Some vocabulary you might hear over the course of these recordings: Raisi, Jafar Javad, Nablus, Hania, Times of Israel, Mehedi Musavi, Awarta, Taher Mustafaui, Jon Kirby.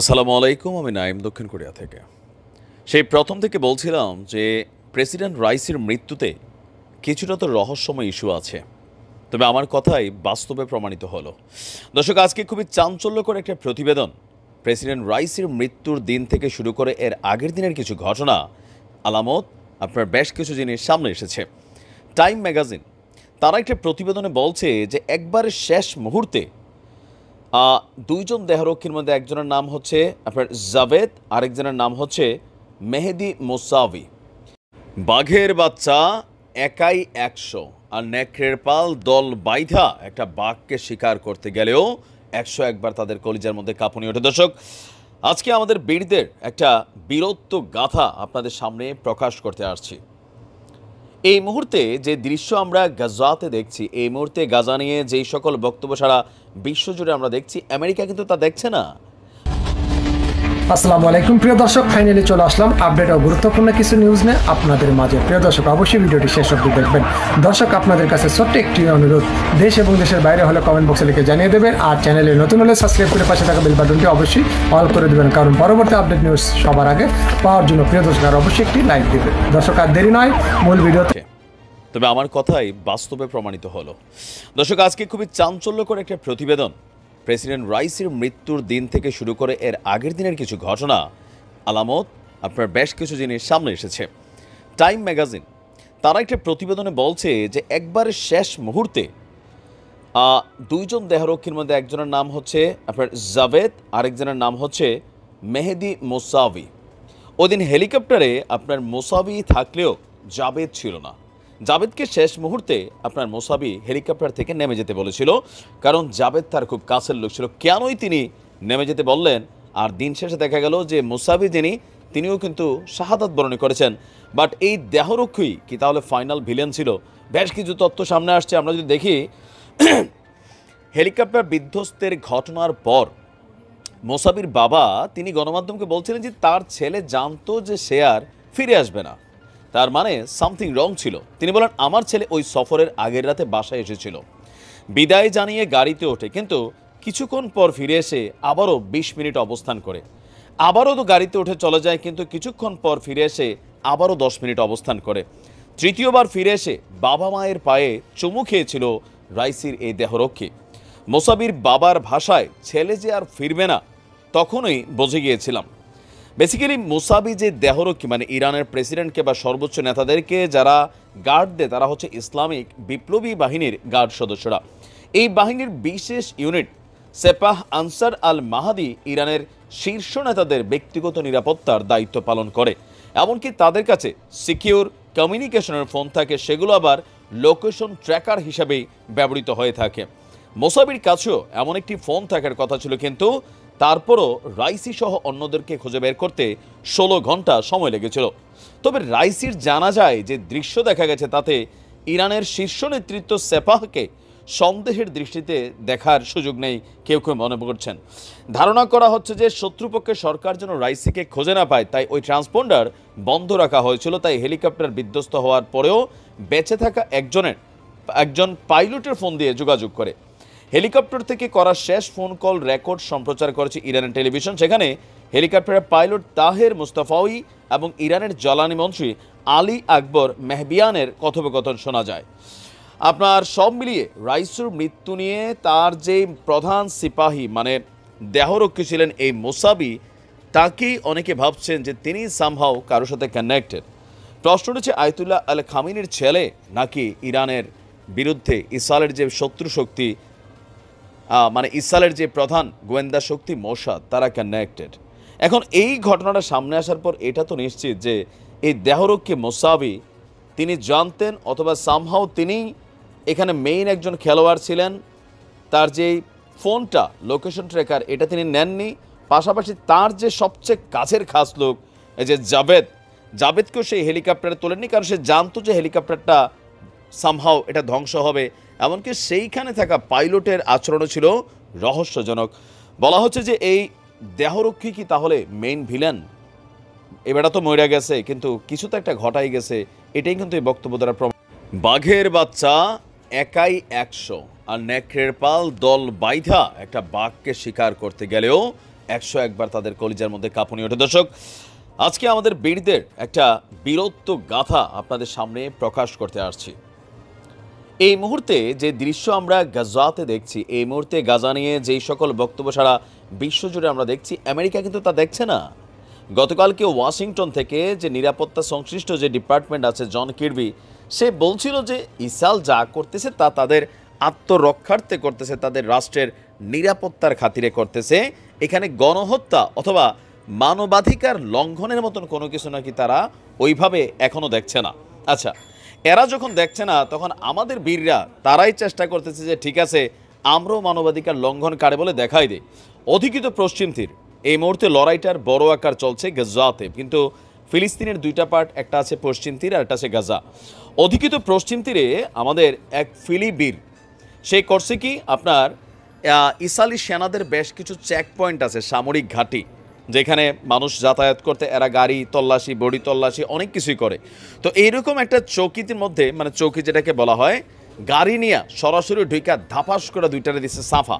আসসালামু আলাইকুম, আমি নাইম দক্ষিণ কোরিয়া থেকে। সেই প্রথম থেকে বলছিলাম যে প্রেসিডেন্ট রাইসির মৃত্যুতে কিছুটা তো রহস্যময় ইস্যু আছে, তবে আমার কথাই বাস্তবে প্রমাণিত হলো। দর্শক, আজকে খুবই চাঞ্চল্যকর একটা প্রতিবেদন প্রেসিডেন্ট রাইসির মৃত্যুর দিন থেকে শুরু করে এর আগের দিনের কিছু ঘটনা আলামত আপনার বেশ কিছু জিনিস সামনে এসেছে। টাইম ম্যাগাজিন তারা একটা প্রতিবেদনে বলছে যে একবারে শেষ মুহূর্তে দুইজন দেহরক্ষীর মধ্যে একজনের নাম হচ্ছে আপনার জাভেদ, আরেকজনের নাম হচ্ছে মেহেদি মুসাভি। বাঘের বাচ্চা একাই 100 আর নেকড়ের পাল দল বাইধা একটা বাঘকে শিকার করতে গেলেও 100 একবার তাদের কলিজার মধ্যে কাঁপুনি ওঠে। দর্শক, আজকে আমাদের বীরদের একটা বীরত্ব গাথা আপনাদের সামনে প্রকাশ করতে আসছি। এই মুহূর্তে যে দৃশ্য আমরা গাজাতে দেখছি, এই মুহূর্তে গাজা নিয়ে যেই সকল বক্তব্য সারা বিশ্বজুড়ে আমরা দেখছি, আমেরিকা কিন্তু তা দেখছে না। আসসালামু আলাইকুম প্রিয় দর্শক, ফাইনালি চলে আসলাম আপডেট ও গুরুত্বপূর্ণ কিছু নিউজ নিয়ে আপনাদের মাঝে। প্রিয় দর্শক, অবশ্যই ভিডিওটি শেষ অবধি দেখবেন। দর্শক, আপনাদের কাছে ছোট্ট একটি অনুরোধ, দেশ এবং দেশের বাইরে হলে কমেন্ট বক্সে লিখে জানিয়ে দেবেন, আর চ্যানেলে নতুন হলে সাবস্ক্রাইব করে পাশে থাকা বেল বাটনটি অবশ্যই অল করে দেবেন, কারণ পরবর্তী আপডেট নিউজ সবার আগে পাওয়ার জন্য প্রিয় দর্শক আর অবশ্যই একটি লাইক দেবেন। দর্শক, আর দেরি নয়, মূল ভিডিওতে। তবে আমার কথাই বাস্তবে প্রমাণিত হলো। দর্শক, আজকে খুবই চাঞ্চল্যকর একটা প্রতিবেদন প্রেসিডেন্ট রাইসির মৃত্যুর দিন থেকে শুরু করে এর আগের দিনের কিছু ঘটনা আলামত আপনার বেশ কিছু জিনিস সামনে এসেছে। টাইম ম্যাগাজিন তারা একটা প্রতিবেদনে বলছে যে একবারে শেষ মুহূর্তে দুইজন দেহরক্ষীর মধ্যে একজনের নাম হচ্ছে আপনার জাভেদ, আরেকজনের নাম হচ্ছে মেহেদি মুসাভি। ওদিন হেলিকপ্টারে আপনার মুসাভি থাকলেও জাভেদ ছিল না। জাভেদকে শেষ মুহূর্তে আপনার মুসাভি হেলিকপ্টার থেকে নেমে যেতে বলেছিল, কারণ জাভেদ তার খুব কাছের লোক ছিল। কেনই তিনি নেমে যেতে বললেন? আর দিন শেষে দেখা গেল যে মুসাভি তিনিও কিন্তু শাহাদাত বরণ করেছেন। বাট এই দেহরক্ষী কি তাহলে ফাইনাল ভিলেন ছিল? বেশ কিছু তথ্য সামনে আসছে। আমরা যদি দেখি, হেলিকপ্টার বিধ্বস্তের ঘটনার পর মুসাভির বাবা তিনি গণমাধ্যমকে বলছিলেন যে তার ছেলে জানতো যে সে আর ফিরে আসবে না, তার মানে সামথিং রং ছিল। তিনি বলেন, আমার ছেলে ওই সফরের আগের রাতে বাসায় এসেছিল, বিদায় জানিয়ে গাড়িতে ওঠে, কিন্তু কিছুক্ষণ পর ফিরে এসে আবারও ২০ মিনিট অবস্থান করে, আবারও তো গাড়িতে উঠে চলে যায়, কিন্তু কিছুক্ষণ পর ফিরে এসে আবারও ১০ মিনিট অবস্থান করে, তৃতীয়বার ফিরে এসে বাবা মায়ের পায়ে চুমু খেয়েছিল রাইসির এই দেহরক্ষী। মুসাভির বাবার ভাষায়, ছেলে যে আর ফিরবে না তখনই বুঝে গিয়েছিলাম। বেসিক্যালি মুসাভি যে দেহরক্ষী, মানে ইরানের প্রেসিডেন্টকে বা সর্বোচ্চ নেতাদেরকে যারা গার্ড দেয় তারা হচ্ছে ইসলামিক বিপ্লবী বাহিনীর গার্ড সদস্যরা। এই বাহিনীর বিশেষ ইউনিট সেপাহ আনসার আল মাহাদি ইরানের শীর্ষ নেতাদের ব্যক্তিগত নিরাপত্তার দায়িত্ব পালন করে। এমনকি তাদের কাছে সিকিউর কমিউনিকেশনের ফোন থাকে, সেগুলো আবার লোকেশন ট্র্যাকার হিসাবেই ব্যবহৃত হয়ে থাকে। মুসাভির কাছেও এমন একটি ফোন থাকার কথা ছিল, কিন্তু তারপরও রাইসি সহ অন্যদেরকে খুঁজে বের করতে ১৬ ঘন্টা সময় লেগেছিল। তবে রাইসির জানা যায় যে দৃশ্য দেখা গেছে তাতে ইরানের শীর্ষ নেতৃত্ব সেপাহকে সন্দেহের দৃষ্টিতে দেখার সুযোগ নেই, কেউ কেউ মনে করছেন। ধারণা করা হচ্ছে যে শত্রুপক্ষের সরকার যেন রাইসিকে খুঁজে না পায়, তাই ওই ট্রান্সপন্ডার বন্ধ রাখা হয়েছিল। তাই হেলিকপ্টার বিধ্বস্ত হওয়ার পরেও বেঁচে থাকা একজন পাইলটের ফোন দিয়ে যোগাযোগ করে। হেলিকপ্টার থেকে করা শেষ ফোন কল রেকর্ড সম্প্রচার করেছে ইরানের টেলিভিশন। সেখানে হেলিকপ্টারের পাইলট তাহের মুস্তাফাউই এবং ইরানের জ্বালানি মন্ত্রী আলী আকবর মেহবিয়ানের কথোপকথন শোনা যায়। আপনার সব মিলিয়ে রাইসির মৃত্যু নিয়ে তার যে প্রধান সিপাহী, মানে দেহরক্ষী ছিলেন এই মুসাভি, তাকেই অনেকে ভাবছেন যে তিনি সামহাও কারোর সাথে কানেক্টেড। প্রশ্ন উঠেছে, আয়াতুল্লাহ আল খামিনির ছেলে নাকি ইরানের বিরুদ্ধে ইসরায়েলের যে শত্রু শক্তি, মানে ইসরায়েলের যে প্রধান গোয়েন্দা শক্তি মোসাদ, তারা কানেক্টেড। এখন এই ঘটনাটা সামনে আসার পর এটা তো নিশ্চিত যে এই দেহরক্ষী মুসাভি তিনি জানতেন, অথবা সামহাও তিনি এখানে মেইন একজন খেলোয়াড় ছিলেন। তার যে ফোনটা, লোকেশন ট্র্যাকার, এটা তিনি নেননি। পাশাপাশি তার যে সবচেয়ে কাছের খাস লোক, এই যে জাভেদকেও সেই হেলিকপ্টারে তোলেননি, কারণ সে জানতো যে হেলিকপ্টারটা সামহাও এটা ধ্বংস হবে। এমনকি সেইখানে থাকা পাইলটের আচরণও ছিল রহস্যজনক। বলা হচ্ছে যে এই দেহরক্ষী কি তাহলে মেইন ভিলেন? এবারটা তো মরে গেছে, কিন্তু কিছু তো একটা ঘটাই গেছে, এটাই কিন্তু এই বক্তব্য দ্বারা প্রমাণ। বাঘের বাচ্চা একাই 100 আর নেকড়ের পাল দল বাইধা একটা বাঘকে শিকার করতে গেলেও 101 বার তাদের কলিজার মধ্যে কাঁপুনি ওঠে। দর্শক, আজকে আমাদের বীরদের একটা বীরত্ব গাথা আপনাদের সামনে প্রকাশ করতে আসছি। এই মুহূর্তে যে দৃশ্য আমরা গাজাতে দেখছি, এই মুহূর্তে গাজা নিয়ে যেই সকল বক্তব্য সারা বিশ্বজুড়ে আমরা দেখছি, আমেরিকা কিন্তু তা দেখছে না। গতকালকে ওয়াশিংটন থেকে যে নিরাপত্তা সংশ্লিষ্ট যে ডিপার্টমেন্ট আছে জন কির্বি, সে বলছিল যে ইসরায়েল যা করতেছে তা তাদের আত্মরক্ষার্থে করতেছে, তাদের রাষ্ট্রের নিরাপত্তার খাতিরে করতেছে। এখানে গণহত্যা অথবা মানবাধিকার লঙ্ঘনের মতন কোনো কিছু নাকি তারা ওইভাবে এখনও দেখছে না। আচ্ছা, এরা যখন দেখছে না তখন আমাদের বীররা তারাই চেষ্টা করতেছে যে ঠিক আছে, আমরাও মানবাধিকার লঙ্ঘন করে বলে দেখাই দিই। অধিকৃত পশ্চিম তীর এই মুহূর্তে লড়াইটার বড় আকার চলছে গাজাতে, কিন্তু ফিলিস্তিনের দুইটা পার্ট, একটা আছে পশ্চিম তীর আর একটা আছে গাজা। অধিকৃত পশ্চিম তীরে আমাদের এক ফিলি বীর সে করছে কি, আপনার ইসরায়েলি সেনাদের বেশ কিছু চেক পয়েন্ট আছে, সামরিক ঘাঁটি, যেখানে মানুষ যাতায়াত করতে এরা গাড়ি তল্লাশি, বডি তল্লাশি অনেক কিছুই করে। তো এইরকম একটা চৌকির মধ্যে, মানে চৌকি যেটাকে বলা হয়, গাড়ি নিয়ে সরাসরি ঢুইকা ধাপাস করে দুইটারে দিচ্ছে সাফা।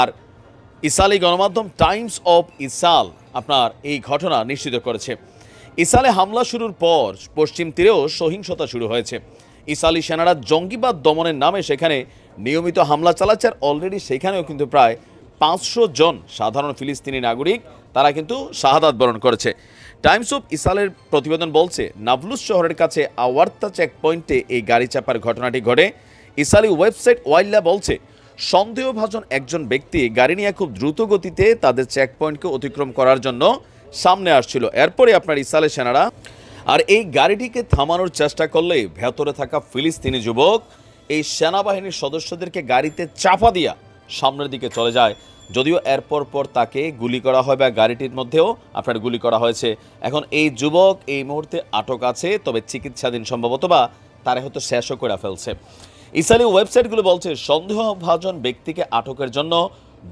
আর ইসরায়েলি গণমাধ্যম টাইমস অফ ইসরায়েল আপনার এই ঘটনা নিশ্চিত করেছে। ইসরায়েলে হামলা শুরুর পর পশ্চিম তীরেও সহিংসতা শুরু হয়েছে। ইসরায়েলি সেনারা জঙ্গিবাদ দমনের নামে সেখানে নিয়মিত হামলা চালাচ্ছে, আর অলরেডি সেখানেও কিন্তু প্রায় 500 জন সাধারণ ফিলিস্তিনি নাগরিক তারা কিন্তু শাহাদাত বরণ করেছে। টাইমস অফ ইসরায়েলের প্রতিবেদন বলছে, নাবলুস শহরের কাছে আওয়ার্তা চেকপয়েন্টে এই গাড়ি চাপার ঘটনাটি ঘটে। ইসরায়েলি ওয়েবসাইট ওয়াইল্লা বলছে, সন্দেহভাজন একজন ব্যক্তি গাড়ি নিয়ে খুব দ্রুত গতিতে তাদের চেকপয়েন্টকে অতিক্রম করার জন্য সামনে আসছিল। এরপরে আপনার ইসরায়েলের সেনারা আর এই গাড়িটিকে থামানোর চেষ্টা করলে ভেতরে থাকা ফিলিস্তিনি যুবক এই সেনাবাহিনীর সদস্যদেরকে গাড়িতে চাপা দিয়া সামনের দিকে চলে যায়। যদিও এরপর পর তাকে গুলি করা হয়, বা গাড়িটির মধ্যেও আপনার গুলি করা হয়েছে। এখন এই যুবক এই মুহূর্তে আটক আছে, তবে চিকিৎসাধীন, সম্ভবত বা তারা হয়তো শেষও করে ফেলছে। ইসরায়েলি ওয়েবসাইটগুলো বলছে, সন্দেহভাজন ব্যক্তিকে আটকের জন্য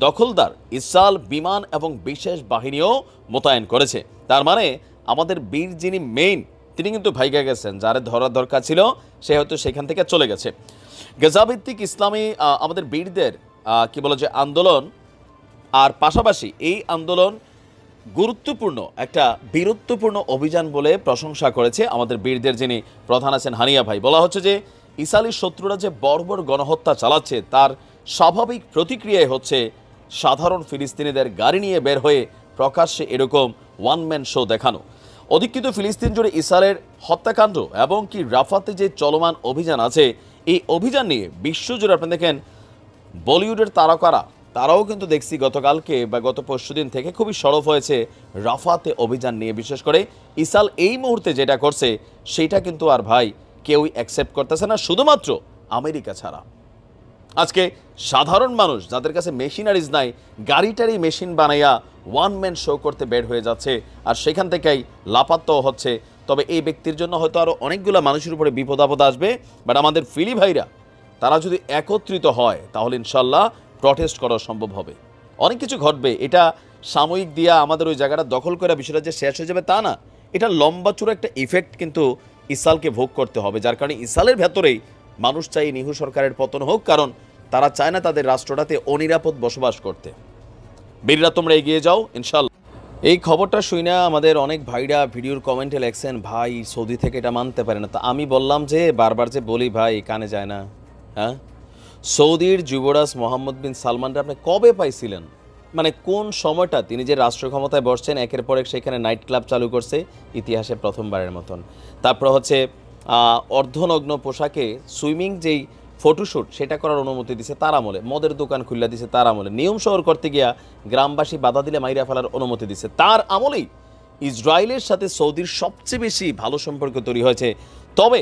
দখলদার ইসরায়েল বিমান এবং বিশেষ বাহিনীও মোতায়েন করেছে। তার মানে আমাদের বীর যিনি মেইন, তিনি কিন্তু ভাইগা গেছেন। যারা ধরার দরকার ছিল সে হয়তো সেখান থেকে চলে গেছে। গাজাভিত্তিক ইসলামী আমাদের বীরদের কি বলে যে আন্দোলন, আর পাশাপাশি এই আন্দোলন গুরুত্বপূর্ণ একটা বীরত্বপূর্ণ অভিযান বলে প্রশংসা করেছে আমাদের বীরদের যিনি প্রধান আছেন হানিয়া ভাই। বলা হচ্ছে যে ইসরায়েলি শত্রুরা যে বর্বর গণহত্যা চালাচ্ছে তার স্বাভাবিক প্রতিক্রিয়াই হচ্ছে সাধারণ ফিলিস্তিনিদের গাড়ি নিয়ে বের হয়ে প্রকাশ্যে এরকম ওয়ান ম্যান শো দেখানো। অধিকৃত ফিলিস্তিন জুড়ে ইসরায়েলের হত্যাকাণ্ড এবং কি রাফাতে যে চলমান অভিযান আছে, এই অভিযান নিয়ে বিশ্বজুড়ে আপনি দেখেন বলিউডের তারকারা, তারাও কিন্তু দেখছি গতকালকে বা গত পরশুদিন থেকে খুবই সরব হয়েছে রাফাতে অভিযান নিয়ে। বিশেষ করে ইসরায়েল এই মুহূর্তে যেটা করছে সেটা কিন্তু আর ভাই কেউই অ্যাকসেপ্ট করতেছে না, শুধুমাত্র আমেরিকা ছাড়া। আজকে সাধারণ মানুষ যাদের কাছে মেশিনারিজ নাই, গাড়িটারই মেশিন বানাইয়া ওয়ান ম্যান শো করতে বের হয়ে যাচ্ছে, আর সেখান থেকেই লাপাত্তাও হচ্ছে। তবে এই ব্যক্তির জন্য হয়তো আরও অনেকগুলো মানুষের উপরে বিপদ আপদ আসবে, বাট আমাদের ফিলি ভাইরা তারা যদি একত্রিত হয় তাহলে ইনশাল্লাহ প্রটেস্ট করা সম্ভব হবে, অনেক কিছু ঘটবে। এটা সাময়িক দিয়া আমাদের ওই জায়গাটা দখল করা বিষয়টা যে শেষ হয়ে যাবে তা না, এটা লম্বা চূড়া একটা ইফেক্ট কিন্তু ইসরায়েলকে ভোগ করতে হবে, যার কারণে ইসরায়েলের ভেতরেই মানুষ চাই নিহু সরকারের পতন হোক, কারণ তারা চায় না তাদের রাষ্ট্রটাতে অনিরাপদ বসবাস করতে। বীররা তোমরা এগিয়ে যাও ইনশাল্লাহ। এই খবরটা শুনে আমাদের অনেক ভাইরা ভিডিওর কমেন্টে লেখছেন, ভাই সৌদি থেকে এটা মানতে পারে না। তা আমি বললাম যে বারবার যে বলি ভাই কানে যায় না। হ্যাঁ, সৌদির যুবরাজ মোহাম্মদ বিন সালমানরা আপনি কবে পাইছিলেন? মানে কোন সময়টা তিনি যে রাষ্ট্র ক্ষমতায় বসছেন, একের পর এক সেখানে নাইট ক্লাব চালু করছে ইতিহাসে প্রথমবারের মতন। তারপর হচ্ছে অর্ধনগ্ন পোশাকে সুইমিং যেই ফটোশ্যুট সেটা করার অনুমতি দিছে তার আমলে, মদের দোকান খুলে দিছে তার আমলে, নিয়ম শহর করতে গিয়া গ্রামবাসী বাধা দিলে মাইরা ফেলার অনুমতি দিছে তার আমলেই। ইসরায়েলের সাথে সৌদির সবচেয়ে বেশি ভালো সম্পর্ক তৈরি হয়েছে। তবে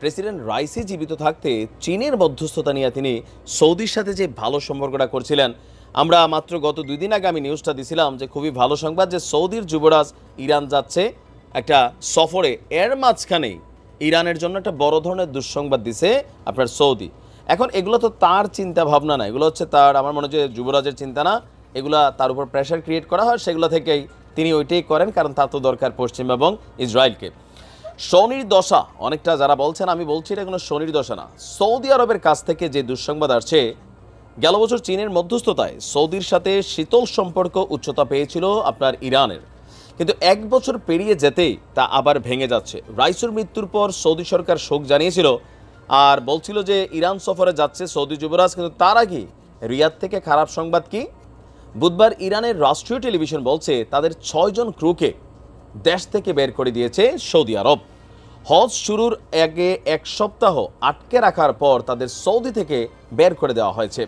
প্রেসিডেন্ট রাইসি জীবিত থাকতে চীনের মধ্যস্থতা নিয়ে তিনি সৌদির সাথে যে ভালো সম্পর্কটা করছিলেন, আমরা মাত্র গত 2 দিন আগে আমি নিউজটা দিছিলাম যে খুবই ভালো সংবাদ যে সৌদির যুবরাজ ইরান যাচ্ছে একটা সফরে। এর মাঝখানেই ইরানের জন্য একটা বড় ধরনের দুঃসংবাদ দিছে আপনার সৌদি। এখন এগুলো তো তার চিন্তা ভাবনা না, এগুলো হচ্ছে তার, আমার মনে হচ্ছে যুবরাজের চিন্তা না, এগুলো তার উপর প্রেশার ক্রিয়েট করা হয়, সেগুলো থেকেই তিনি ওইটাই করেন, কারণ তার তো দরকার পশ্চিম এবং ইসরায়েলকে। শনির দশা অনেকটা যারা বলছেন, আমি বলছি এটা কোনো শনির দশা না। সৌদি আরবের কাছ থেকে যে দুঃসংবাদ আসছে গেল বছর চীনের মধ্যস্থতায় সৌদির সাথে শীতল সম্পর্ক উচ্চতা পেয়েছিল আপনার ইরানের, কিন্তু এক বছর পেরিয়ে যেতেই তা আবার ভেঙে যাচ্ছে। রাইসির মৃত্যুর পর সৌদি সরকার শোক জানিয়েছিল আর বলছিল যে ইরান সফরে যাচ্ছে সৌদি যুবরাজ, কিন্তু তার আগে রিয়াদ থেকে খারাপ সংবাদ কি? বুধবার ইরানের রাষ্ট্রীয় টেলিভিশন বলছে তাদের ৬ জন ক্রুকে দেশ থেকে বের করে দিয়েছে সৌদি আরব। হজ শুরুর আগে ১ সপ্তাহ আটকে রাখার পর তাদের সৌদি থেকে বের করে দেওয়া হয়েছে।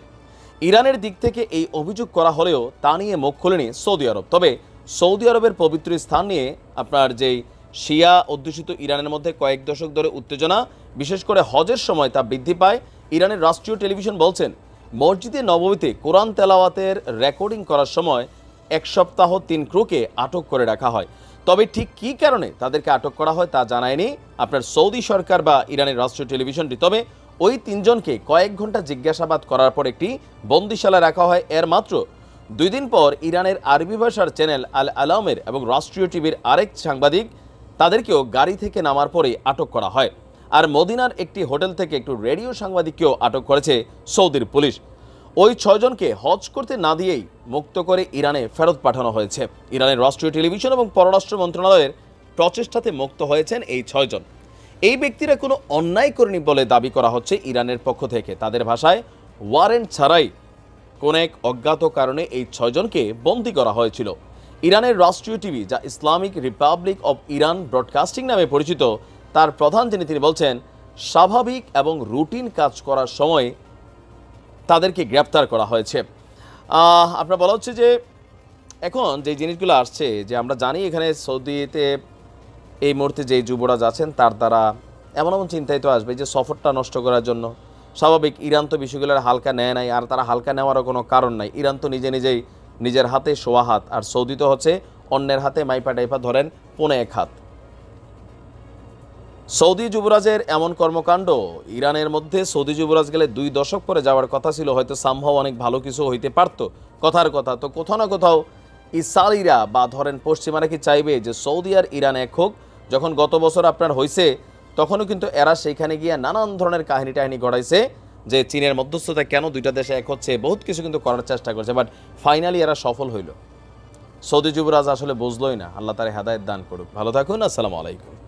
ইরানের দিক থেকে এই অভিযোগ করা হলেও তা নিয়ে মুখ খোলেনি সৌদি আরব। তবে সৌদি আরবের পবিত্র স্থান নিয়ে আপনার যেই শিয়া অধ্যুষিত ইরানের মধ্যে কয়েক দশক ধরে উত্তেজনা, বিশেষ করে হজের সময় তা বৃদ্ধি পায়। ইরানের রাষ্ট্রীয় টেলিভিশন বলছেন মসজিদে নববীতে কোরআন তেলাওয়াতের রেকর্ডিং করার সময় ১ সপ্তাহ 3 ক্রুকে আটক করে রাখা হয়। তবে ঠিক কী কারণে তাদেরকে আটক করা হয় তা জানায়নি আপনার সৌদি সরকার বা ইরানের রাষ্ট্রীয় টেলিভিশনটি। তবে ওই 3 জনকে কয়েক ঘন্টা জিজ্ঞাসাবাদ করার পর একটি বন্দিশালা রাখা হয়। এর মাত্র 2 দিন পর ইরানের আরবি ভাষার চ্যানেল আল আলামের এবং রাষ্ট্রীয় টিভির আরেক সাংবাদিক তাদেরকেও গাড়ি থেকে নামার পরে আটক করা হয়। আর মদিনার একটি হোটেল থেকে একটু রেডিও সাংবাদিককেও আটক করেছে সৌদির পুলিশ। ওই 6 জনকে হজ করতে না দিয়েই মুক্ত করে ইরানে ফেরত পাঠানো হয়েছে। ইরানের রাষ্ট্রীয় টেলিভিশন এবং পররাষ্ট্র মন্ত্রণালয়ের প্রচেষ্টাতে মুক্ত হয়েছেন এই 6 জন। এই ব্যক্তিরা কোনো অন্যায় করেনি বলে দাবি করা হচ্ছে ইরানের পক্ষ থেকে। তাদের ভাষায় ওয়ারেন্ট ছাড়াই কোনো এক অজ্ঞাত কারণে এই 6 জনকে বন্দী করা হয়েছিল। ইরানের রাষ্ট্রীয় টিভি, যা Islamic Republic of Iran broadcasting নামে পরিচিত, তার প্রধান তিনি বলছেন স্বাভাবিক এবং রুটিন কাজ করার সময় তাদেরকে গ্রেপ্তার করা হয়েছে। আপনার বলা হচ্ছে যে এখন যে জিনিসগুলো আসছে, যে আমরা জানি এখানে সৌদিতে এই মুহূর্তে যে যুবরাজ আছেন তার দ্বারা এমন এমন চিন্তায় তো আসবে যে সফরটা নষ্ট করার জন্য। স্বাভাবিক ইরান তো বিষয়গুলোর হালকা নেয় নাই, আর তারা হালকা নেওয়ারও কোনো কারণ নাই। ইরান তো নিজের হাতে সোয়া হাত, আর সৌদি তো হচ্ছে অন্যের হাতে মাইপা টাইপা ধরেন 1.25 হাত। সৌদি যুবরাজের এমন কর্মকাণ্ড ইরানের মধ্যে, সৌদি যুবরাজ গেলে 2 দশক পরে যাওয়ার কথা ছিল, হয়তো সামহাও অনেক ভালো কিছু হইতে পারতো, কথার কথা। তো কোথাও না কোথাও ইসালিরা বা ধরেন পশ্চিমারা কি চাইবে যে সৌদি আর ইরান এক হোক? যখন গত বছর আপনার হয়েছে তখনও কিন্তু এরা সেইখানে গিয়ে নানান ধরনের কাহিনী গড়াইছে যে চীনের মধ্যস্থতা কেন 2টা দেশে এক হচ্ছে, বহুত কিছু কিন্তু করার চেষ্টা করছে, বাট ফাইনালি এরা সফল হইল। সৌদি যুবরাজ আসলে বুঝলই না। আল্লাহ তার হেদায়েত দান করুক। ভালো থাকুন, আসসালামু আলাইকুম।